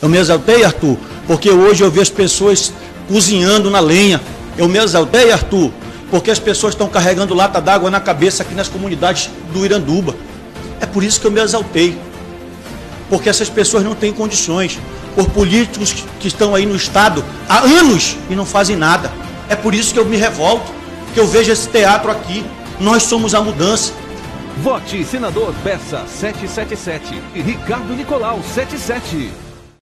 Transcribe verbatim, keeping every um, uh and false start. Eu me exaltei, Arthur, porque hoje eu vejo pessoas cozinhando na lenha. Eu me exaltei, Arthur, porque as pessoas estão carregando lata d'água na cabeça aqui nas comunidades do Iranduba. É por isso que eu me exaltei, porque essas pessoas não têm condições, por políticos que estão aí no Estado há anos e não fazem nada. É por isso que eu me revolto, que eu vejo esse teatro aqui. Nós somos a mudança. Vote Senador Bessa sete sete sete e Ricardo Nicolau setenta e sete.